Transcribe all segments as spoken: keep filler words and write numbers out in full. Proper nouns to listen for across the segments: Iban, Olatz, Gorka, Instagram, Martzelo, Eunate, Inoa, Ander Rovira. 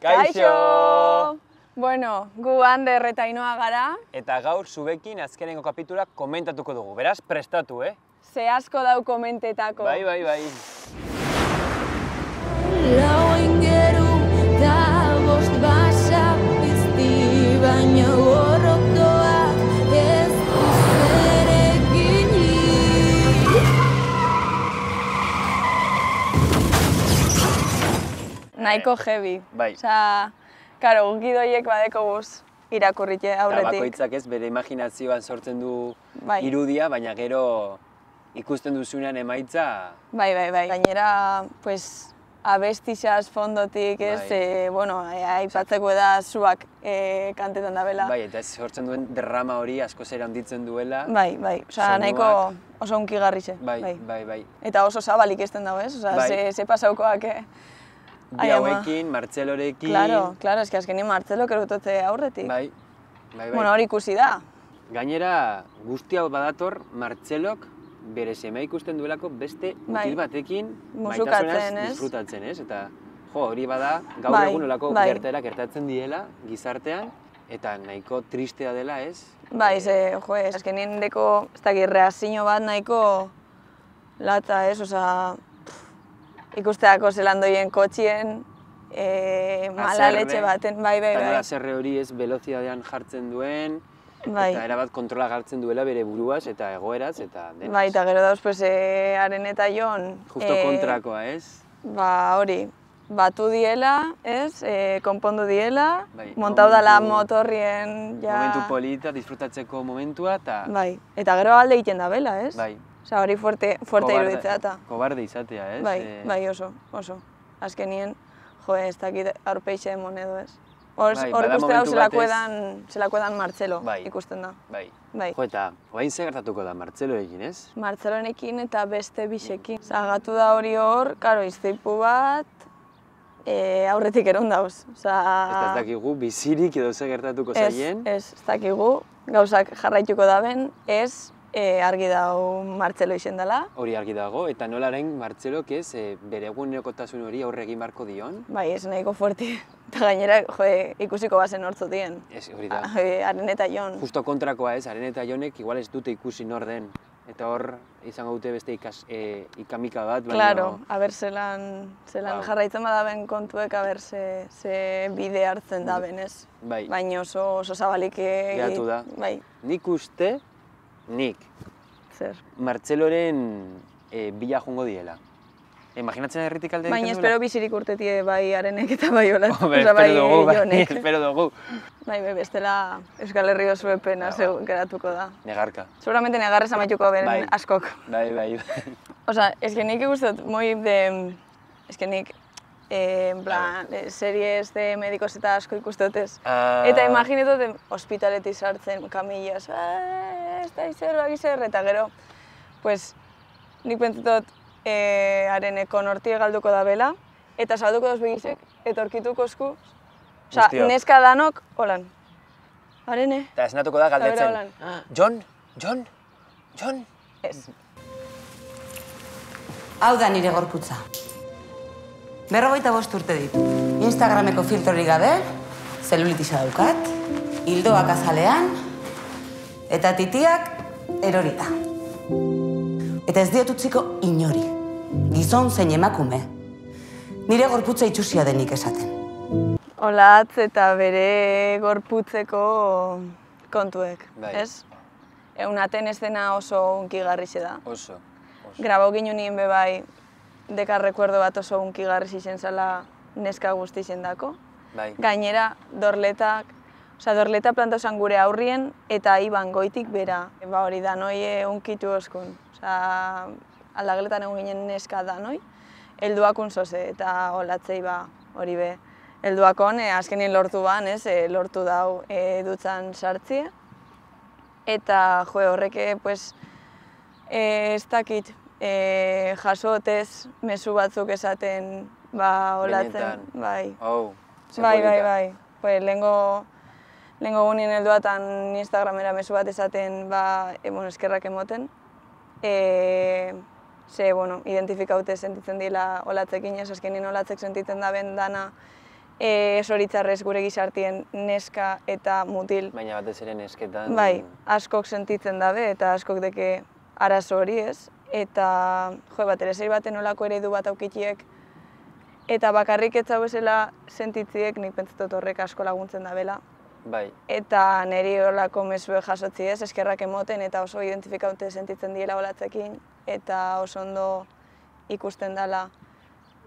Kaixo! Bueno, gu Ander eta Inoa gara. Eta gaur zubekin azkenengo kapitula komentatuko dugu. Beraz, prestatu, eh? Ze asko dau komentetako. Bai, bai, bai. Lau ingeru da bost basa bizti baina gorrotoa ez duzerekin. Nahiko heavy. Bai. Osa... Karo, gidoiek badeko guz irakurrite aurretik. Bakoitzak ez, bere imaginazioan sortzen du bai. Irudia, baina gero ikusten duzunean emaitza... Bai, bai, bai. Gainera, pues, abestizaz fondotik ez, bai. E, bueno, aipatzeko da zuak e, kantetan dabela. Bai, eta sortzen duen derrama hori asko zera handitzen duela. Bai, bai, oza, nahiko oso unkigarrixe. Bai, bai, bai, bai. Eta oso zabalik ezten dago ez, oza, bai. ze, ze pasaukoak... E... Bi hauekin, Martzelorekin... Claro, claro, eski azkenin Martzelok erutotze aurretik. Bai, bai, bai. Bueno, hori ikusi da. Gainera, guzti hau badator, Martzelok bere semea ikusten duelako beste mutil batekin maitasunaz disfrutatzen, ez? Eta, jo, hori bada, gaur egun olako gertaera gertatzen diela gizartean, eta nahiko tristea dela, ez? Bai, ze, jo, azkenin deko, ez dakit, reazio bat nahiko lata, ez? Osa... Ikusteako zelandoien kotxien, malaletxe baten, bai, bai, bai. Azerre hori ez velozidadean jartzen duen, eta erabat kontrola jartzen duela bere buruaz eta egoeraz eta denaz. Bai, eta gero dauz, pues, haren eta jon... Justo kontrakoa, ez? Ba, hori, batu diela, ez, konpondu diela, montau dala motorrien... Momentu polita, disfrutatzeko momentua, eta... Bai, eta gero alde egiten da bela, ez? Bai. Osa, hori fuerte iruditzea eta... Kobarde izatea, ez? Bai, bai oso, oso. Azkenien, jo, ez dakit aurpeixe monedo ez. Hor ikuste hau zelako edan Martzelo ikusten da. Bai. Jo, eta hain ze gertatuko da Martzeloekin, ez? Martzeloekin eta beste bisekin. Zagatu da hori hor, karo, iztipu bat, aurretik eron dauz. Eta ez dakigu bizirik edo ze gertatuko zaien? Ez, ez dakigu, gauzak jarraituko daben, ez... Argi dago Martzelo izen dela. Hori argi dago, eta nolaren Martzelok ez bere egunerokotasun hori aurre egin barko dion? Bai, ez nahiko fuerte. Eta gainera ikusiko bazen hor zutien. Ez, hori da. Haren eta jon. Justo kontrakoa ez, haren eta jonek igual ez dute ikusi nor den. Eta hor izango dute beste ikamika bat. Claro, haber zelan jarraitzen badaben kontuek, haber ze bide hartzen da benez. Baina oso zabalik egin. Geratu da. Nik uste... Nik, Martzeloren bila jungo diela. Imaginatzen herritik alde egiten duela? Baina espero bizirik urtetie bai arenek eta bai hola. Espero dugu, bai, espero dugu. Bai, bestela Euskal Herri oso epena geratuko da. Negarka. Seguramente negarrez amaituko beren askok. Bai, bai, bai. Osa, eskenik ikustot, moi de... Eskenik... En plan, series de medikos eta asko ikustotez. Eta imaginetot, ospitaleti sartzen, kamillas, ez da izerro, egizerro, eta gero, pues, nik pentsetot, hareneko nortie galduko da bela, eta salduko dos begizek, eta orkituko esku, oza, neska danok, holan. Harene? Eta esnatuko da galdetzen. Jon, Jon, Jon? Ez. Hau da nire gorputza. Berrogeita bost urte ditu. Instagrameko filtrori gabe, zelulitisa daukat, hildoak azalean, eta titiak erorita. Eta ez diot utziko inori, gizon zein emakume. Nire gorputza itxusia denik esaten. Olatz eta bere gorputzeko kontuek, ez? Eunaten ez dena oso unkigarrixe da. Oso. Grabau ginen nien bebai, dekar rekuerdo bat oso unkigarriz izen zala neska guzti izen dako. Gainera, dorletak, oza, dorleta planta osan gure aurrien eta Iban goitik bera. Ba hori danoi unkitu oskun. Oza, aldageletan egun ginen neska danoi, helduakun zoze eta Olatzei ba hori be. Helduakon, azkenin lortu ban, ez, lortu dau dutzan sartzie. Eta, jo, horreke, pues, ez dakit, jasotez, mesu batzuk esaten, ba, Olatzen, bai. Hau, zer polita. Bai, bai, bai. Pues, lehenko gunien helduatan Instagramera mesu bat esaten, ba, bueno, eskerrak emoten. Ze, bueno, identifikaute sentitzen dila Olatzekin, ez azkenin Olatzek sentitzen da bendana e, zoritzarrez gure gizartien neska eta mutil. Baina batez ere nesketan. Bai, askok sentitzen dabe eta askok deke arazo hori ez. Eta, jo, bat ere zei baten olako eredu bat aukitiek, eta bakarrik etzau bezala sentitziek nik pentsatot horrek asko laguntzen dabela. Bai. Eta niri olako mesue jasotzi ez, eskerrak emoten eta oso identifikaute sentitzen diela Olatzekin, eta oso ondo ikusten dela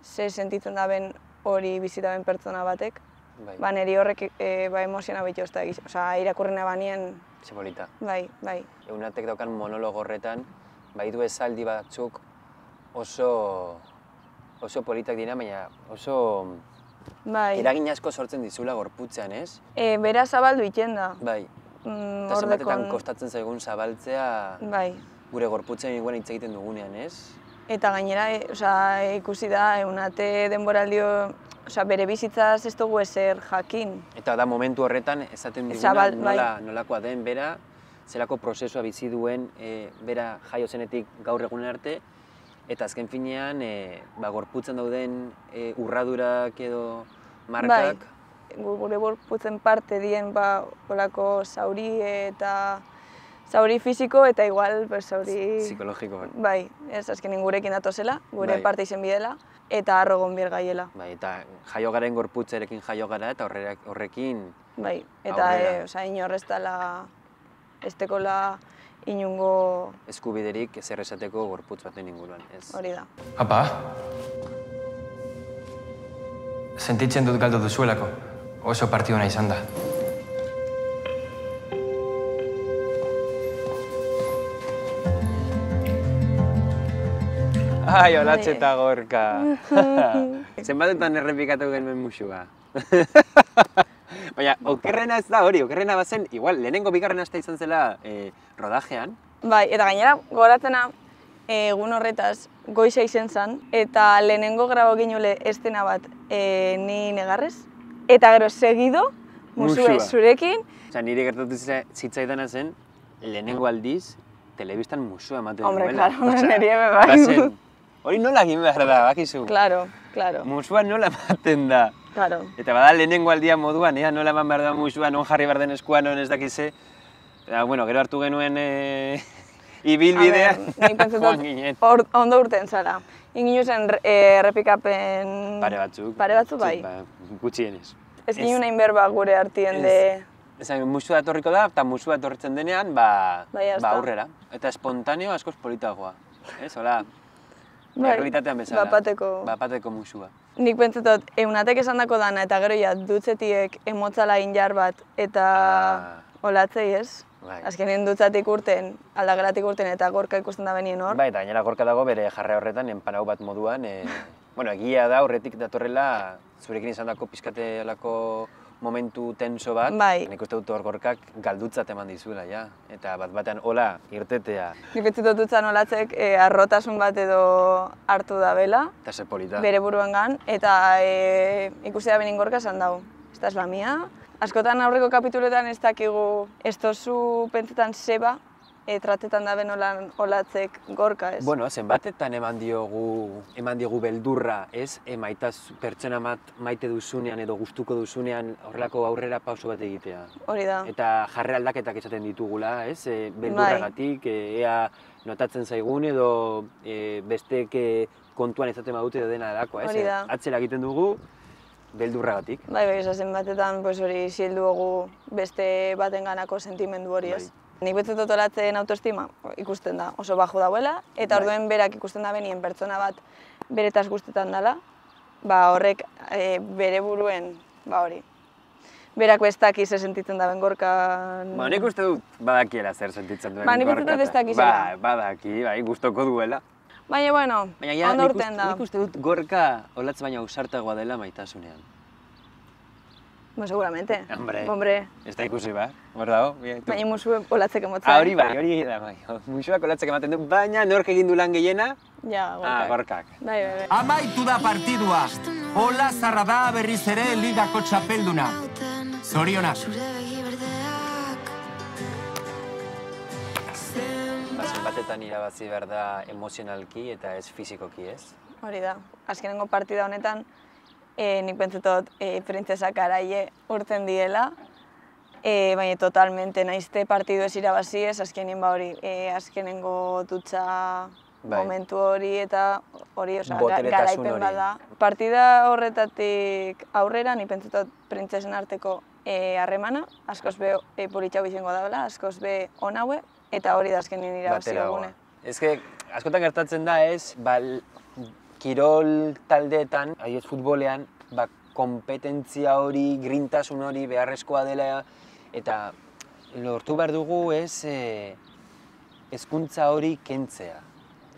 ze sentitzen daben hori bizitaben pertsona batek. Bai. Ba, niri horrek e, ba, emoziona bitxozta egiz, oza, irakurrena banien... Zebolita. Bai, bai. Eunatek daukan monologo horretan, baitu esaldi batzuk oso, oso politak dira, baina oso bai. Eragin asko sortzen dizula gorputzean, ez? E, bera zabaldu iten da. Bai, mm, eta zenbatetan kostatzen zaigun zabaltzea bai. Gure gorputzean iguan hitz egiten dugunean, ez? Eta gainera, e, oza, ikusi da, egunate denboraldio, oza, bere bizitzaz ez dugu ezer jakin. Eta da momentu horretan esaten diguna Zabal, nola, bai. Nolakoa den bera, zelako prozesua bizi duen e, bera jaio zenetik gaur egunen arte, eta azken finean e, ba, gorputzen dauden e, urradurak edo markak. Bai, gure gorputzen parte dien ba, olako zauri eta zauri fisiko eta igual pues, zauri... Psikologiko. Bai, ez azkenin gurekin datozela, gure bai. Parte izen bidela eta arrogon bir gaiela. Bai, eta jaio garen gorputzerekin jaio gara eta horrekin... Bai, eta e, oza, inorrez dela... Ez tekola inungo... Eskubiderik ezer esateko gorputz baten inguruan, ez? Hori da. Apa! Sentitzen dut galdu duzuelako. Oso partio nahi izan da. Ai, Olatz eta Gorka! Zenbatetan errepikatu genuen musua. Baina, okerrena ez da hori, okerrena bazen, igual, lehenengo bigarren aste izan zela eh, rodajean. Bai, eta gainera, goratzena, egun horretaz, goiza izen zen, eta lehenengo grabo ginule estena bat e, ni negarrez, eta gero segido, musue zurekin. Osa, nire gertatu zitzaidana zen, lehenengo aldiz, telebistan musua ematen duela. Hombre, klaro, nire bai. Hori nola egin behar da, bakizu. Claro, claro. Musua nola ematen da. Claro. Eta bada lehenengo aldia moduan, ea nola eman behar da musua, non jarri behar den eskua, non ez dakize. Eta, bueno, gero hartu genuen e... ibilbidea joan ginen. Or, ondo urten zara. Inginu zen errepikapen... Pare batzuk. Pare batzuk bai. Ba, gutxienez. Ez ginen nahin berba gure hartien de... Ezan, musua etorriko da, eta musua etorritzen denean, ba, bai, ba aurrera. Eta espontaneo askoz politagoa. Ez, hola, bai, errealitatean bezala. Bapateko... Bapateko musua. Nik pentsetot, eunatek esan dako dana eta gero ja dutzetiek emotzala injar bat eta ah. Olatzei ez. Bai. Azkenean dutzatik urten, aldagelatik urten eta Gorka ikusten da benien hor. Bai, eta gainera Gorka dago bere jarra horretan enpanau bat moduan. E, bueno, egia da horretik datorrela zurekin izan dako pizkatelako momentu tenso bat. Bai. Nik uste dut hor Gorkak galdutzat eman dizuela, ja. Eta bat batean hola, irtetea. Nik pentsetot dutzan Olatzek e, arrotasun bat edo hartu da bela. Eta sepolita. Bere buruengan eta e, ikusi da benin Gorka esan dau. Esta es la mía. Askotan aurreko kapituletan ez dakigu ez tozu pentsetan zeba e, tratetan da benolan Olatzek Gorka, ez? Bueno, zenbatetan eman diogu, eman diogu beldurra, ez? E, maitaz, pertsona bat maite duzunean edo gustuko duzunean horrelako aurrera pauso bat egitea. Hori da. Eta jarre aldaketak esaten ditugula, ez? E, beldurragatik, e, ea notatzen zaigun edo e, besteek kontuan ezaten badute dena delakoa, ez? Hori da. E, atzera egiten dugu. Beldurragatik. Bai, bai, esazen batetan pues, hori sildu dugu beste baten ganako sentimendu hori ez. Bai. Nik betzutot Olatzen autoestima ikusten da oso baxu dauela, eta bai. Orduen berak ikusten da benien pertsona bat beretaz gustetan dela, ba, horrek e, bere buruen, ba hori. Berak bestakiz sentitzen da ben Gorkan... Ba, nik uste dut badakiela zer sentitzen duen Gorkan. Ba, nik uste dut bestakizela. Ba, badaki, bai, gustoko duela. Baina, bueno, ondo urten da. Nik uste dut Gorka Olatz baina ausartagoa dela maitasunean. Ba, seguramente. Hombre. Hombre. Ez da ikusi, ba? Hor dago? Baina musue Olatzek emotzen. Hori bai, hori da, bai. Musuak Olatzek ematen du, baina nork egin du lan gehiena? Ja, Gorkak. Ah, Gorkak. Bai, bai, bai. Amaitu da partidua. Olatz zarra da berriz ere ligako txapelduna. Zorionak. Batetan irabazi behar da emozionalki eta ez fizikoki, ez? Hori da. Azkenengo partida honetan e, nik pentsetot e, printzesa karaie urten diela, e, baina totalmente naizte partidu ez irabazi ez, azkenin ba hori, e, azkenengo dutxa bai. Momentu hori eta hori, oza, garaipen bada. Partida horretatik aurrera, nik pentsetot printzesen arteko harremana, e, askoz be e, politxau izango dabela, askoz be onaue, eta hori da azkenin irabazi egune. Ez que, askotan gertatzen da ez, ba, kirol taldeetan, aiez futbolean, ba, kompetentzia hori, grintasun hori beharrezkoa dela, eta lortu behar dugu ez, e, hezkuntza hori kentzea.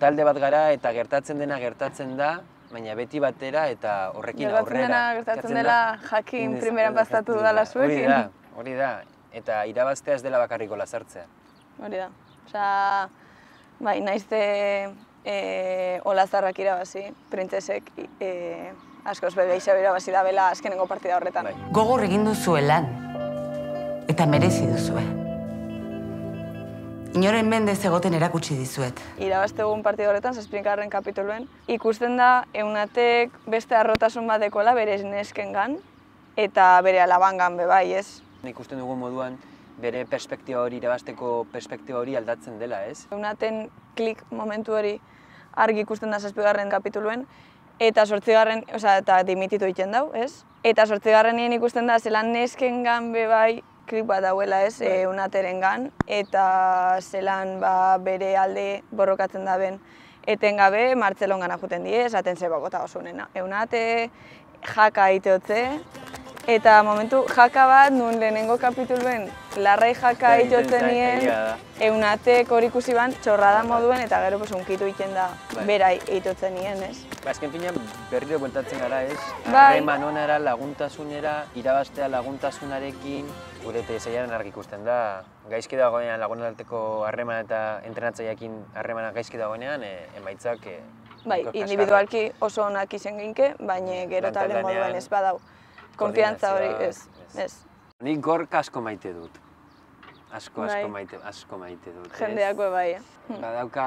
Talde bat gara eta gertatzen dena gertatzen da, baina beti batera eta horrekin aurrera. Gertatzen dena gertatzen dela jakin primeran bastatu dala zuekin. Hori da, hori da, eta irabaztea ez dela bakarriko lazartzea. Hori da, oza, bai, naizte e, olazarrak irabazi, printzesek e, askoz begeixa irabazi da bela azkenengo partida horretan. Bai. Gogor egin duzue lan, eta merezi duzue. Inoren mendez egoten erakutsi dizuet. Irabaztegun partida horretan, zazpingarren kapituluen, ikusten da eunatek beste arrotasun bat dekola bere neskengan eta bere alabangan bebai, ez? Ikusten dugu moduan, bere perspektiba hori, irabazteko perspektiba hori aldatzen dela, ez? Eunaten klik momentu hori argi ikusten da zazpigarren kapituluen, eta zortzigarren, oza, eta dimititu egiten dau, ez? Eta zortzigarrenien ikusten da, zelan neskengan bebai klik bat dauela, ez, eunaterengan, eta zelan ba, bere alde borrokatzen da ben etengabe Martzelongana juten die, esaten ze bagota osunena. Eunate, jaka iteotze. Eta momentu jaka bat, nun lehenengo kapituluen larrai jaka itxotzen nien, eunatek hori ikusi ban txorrada moduen eta gero pues, unkitu egiten da bai. Bera itxotzen nien, ez? Ba, azken finean berriro bueltatzen gara, ez? Bai. Harreman onera, laguntasunera, irabaztea laguntasunarekin, gure teseiaren argi ikusten da, gaizki dagoenean lagunen arteko harreman eta entrenatzaileekin harremana gaizki dagoenean, e, emaitzak... E, bai, individualki oso onak izen ginke, baina gero talde moduen ez badau. Konfiantza hori, ez, ez. Nik Gorka asko maite dut. Asko, asko maite, asko maite dut, ez? Jendeako bai. Badauka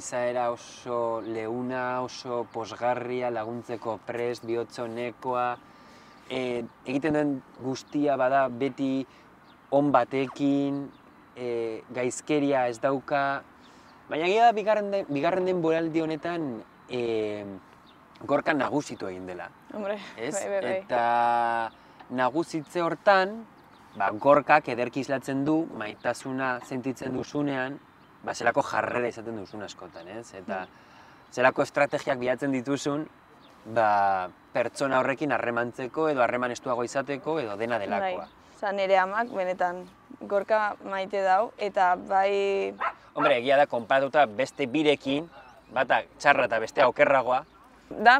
izaera oso leuna, oso posgarria, laguntzeko prest, bihotzonekoa. E, egiten duen guztia bada beti on batekin, e, gaizkeria ez dauka. Baina egia da bigarren, de, bigarren den boraldi honetan, e, Gorka nagusitu egin dela. Hombre, ez? Bai, bai, bai. Eta nagusitze hortan, ba, Gorkak ederki islatzen du, maitasuna sentitzen duzunean, ba, zelako jarrera izaten duzun askotan, ez? Eta zelako estrategiak bilatzen dituzun, ba, pertsona horrekin harremantzeko edo harreman estuago izateko edo dena delakoa. Osa, nire amak benetan Gorka maite dau eta bai... Hombre, egia da, konparatuta beste birekin, bata txarra eta bestea okerragoa, da,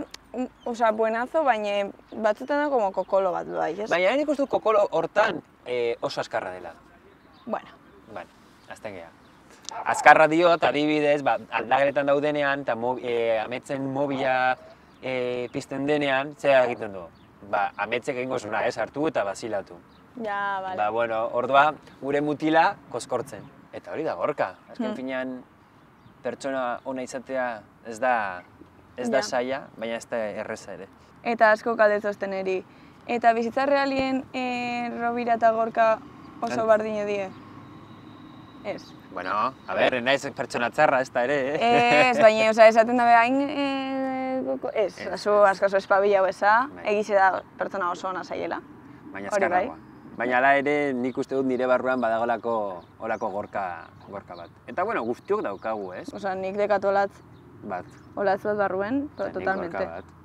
oza, buenazo, baina batzutan da como kokolo bat bai, ez? Baina hain ikustu kokolo hortan eh, oso azkarra dela. Bueno. Bueno, azten geha. Azkarra diot, adibidez, ba, aldageretan daudenean, eta mo, eh, ametzen mobila eh, pizten denean, zera egiten du? Ba, ametzek egingo zuna, ez, hartu eta bazilatu. Ja, bale. Ba, bueno, ordua, gure mutila koskortzen. Eta hori da Gorka. Azken mm. finean, pertsona ona izatea ez da... Ez da saia, baina ez da erreza ere. Eta asko kaldetzozten eri. Eta bizitza realien e, Robira eta Gorka oso bardine die? Ez. Bueno, a ber, naiz pertsona txarra ez da ere, eh? Ez, baina oza, esaten dabe hain... E, ez, asko oso espabila beza, egize da pertsona oso ona zaiela. Baina azkarragoa. Baina ala ere nik uste dut nire barruan badagolako olako gorka, gorka bat. Eta bueno, guztiok daukagu, ez? Oza, nik dekatu Olatz bat barruen, totalmente.